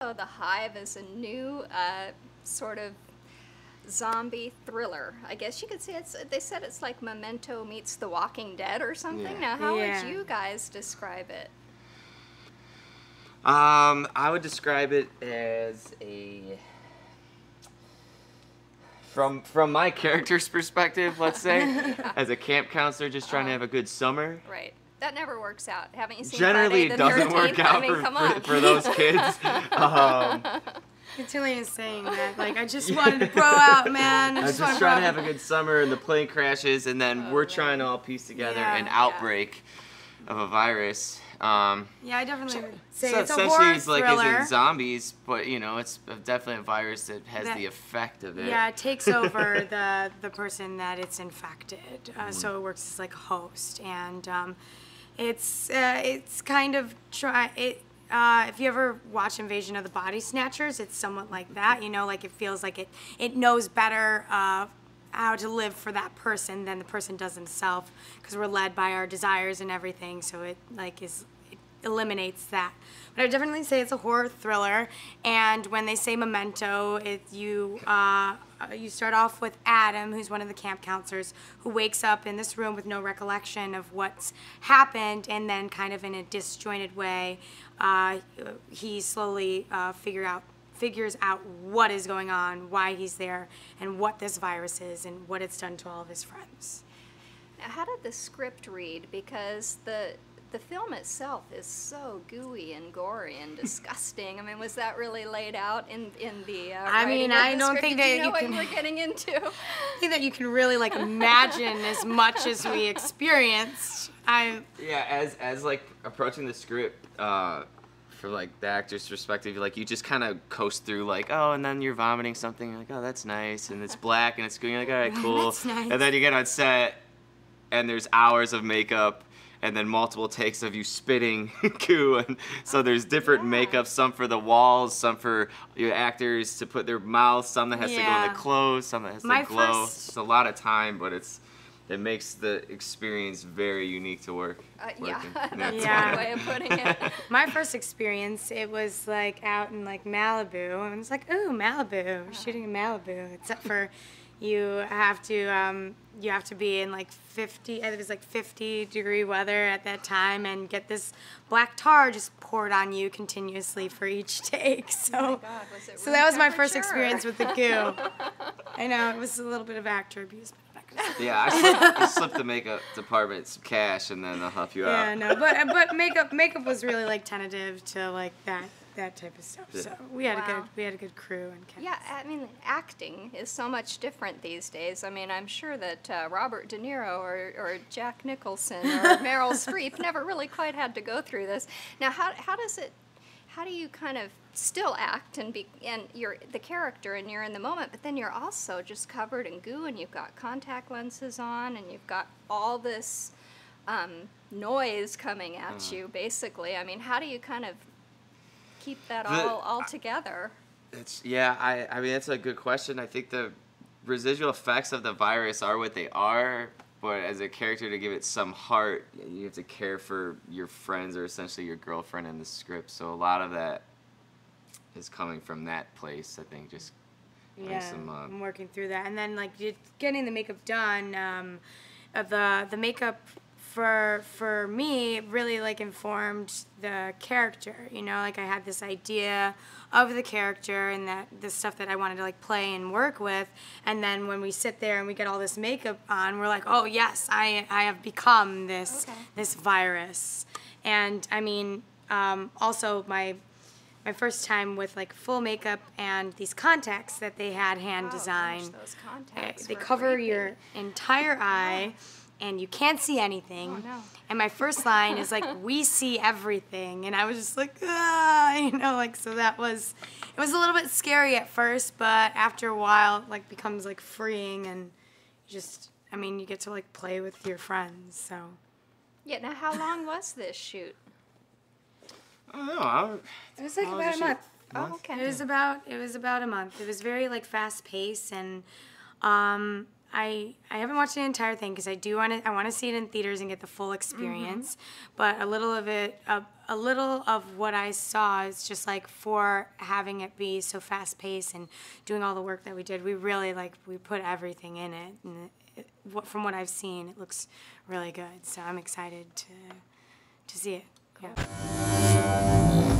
The Hive is a new sort of zombie thriller. I guess you could say it's, they said it's like Memento meets The Walking Dead or something. Yeah. Now, how would you guys describe it? I would describe it as a, from my character's perspective, let's say, as a camp counselor just trying to have a good summer. Right. That never works out. Haven't you seen Generally, Friday, it doesn't 13th? Work out I mean, for those kids. It's really insane, man. Like, I just wanted to grow out, man. I was just trying to have a good summer, and the plane crashes, and then we're trying to all piece together an outbreak of a virus. Yeah, I definitely would say it's a horror thriller. Like, it's in zombies, but, you know, it's definitely a virus that has the effect of it. Yeah, it takes over the person that it's infected. So it works as, like, a host. And it's kind of if you ever watch Invasion of the Body Snatchers, it's somewhat like that. You know, like, it feels like it knows better how to live for that person than the person does himself, because we're led by our desires and everything. So it it eliminates that. But I would definitely say it's a horror thriller. And when they say Memento, you start off with Adam, who's one of the camp counselors, who wakes up in this room with no recollection of what's happened, and then kind of in a disjointed way, he slowly figures out what is going on, why he's there, and what this virus is, and what it's done to all of his friends. Now, how did the script read? Because the film itself is so gooey and gory and disgusting. I mean, was that really laid out in the I mean, I don't think that you know what we're getting into. I think that you can really, like, imagine as much as we experienced. As like approaching the script, from like the actor's perspective, like, you just kind of coast through, like, oh, and then you're vomiting something, you're like, oh, that's nice, and it's black and it's good, you're like, all right, cool. That's nice. And then you get on set and there's hours of makeup and then multiple takes of you spitting goo, and so there's different makeup, some for the walls, some for your actors to put their mouths, some that has to go in the clothes, some that has to glow. It's a lot of time, but it makes the experience very unique to work. That's one way of putting it. My first experience, it was like out in like Malibu, and it's like, ooh, Malibu, we're shooting in Malibu. Except for you have to be in like 50. It was like 50-degree weather at that time, and get this black tar just poured on you continuously for each take. So, oh my God, was it so that was my first experience with the goo. I know it was a little bit of actor abuse. Yeah, I slipped the makeup department some cash, and then they'll help you out. Yeah, no, but makeup was really like tentative to like that type of stuff. So we had a good crew and cast. Yeah, I mean, acting is so much different these days. I mean, I'm sure that Robert De Niro or Jack Nicholson or Meryl Streep never really quite had to go through this. Now, how do you kind of still act and be, and you're the character and you're in the moment, but then you're also just covered in goo, and you've got contact lenses on, and you've got all this noise coming at you, basically. I mean, how do you kind of keep that all together? I mean, that's a good question. I think the residual effects of the virus are what they are, but as a character, to give it some heart, you have to care for your friends, or essentially your girlfriend in the script. So a lot of that is coming from that place, I think, just I'm working through that. And then, like, getting the makeup done, the makeup for me really, like, informed the character, you know? Like, I had this idea of the character and the stuff that I wanted to, like, play and work with, and then when we sit there and we get all this makeup on, we're like, oh, yes, I have become this virus. And, I mean, also my first time with, like, full makeup and these contacts that they had hand designed. Gosh, those contacts they cover creepy. Your entire eye, and you can't see anything. Oh, no. And my first line is like, "We see everything," and I was just like, ah, you know, like, so that was, it was a little bit scary at first, but after a while, it, like, becomes like freeing, and you just, I mean, you get to, like, play with your friends. So. Yeah. Now, how long was this shoot? I don't know. It was like about a month. Oh, okay. It was about a month. It was very, like, fast paced, and I haven't watched the entire thing because I want to see it in theaters and get the full experience. Mm-hmm. But a little of what I saw is just like, for having it be so fast paced and doing all the work that we did, we really we put everything in it. And from what I've seen, it looks really good. So I'm excited to see it. Yeah.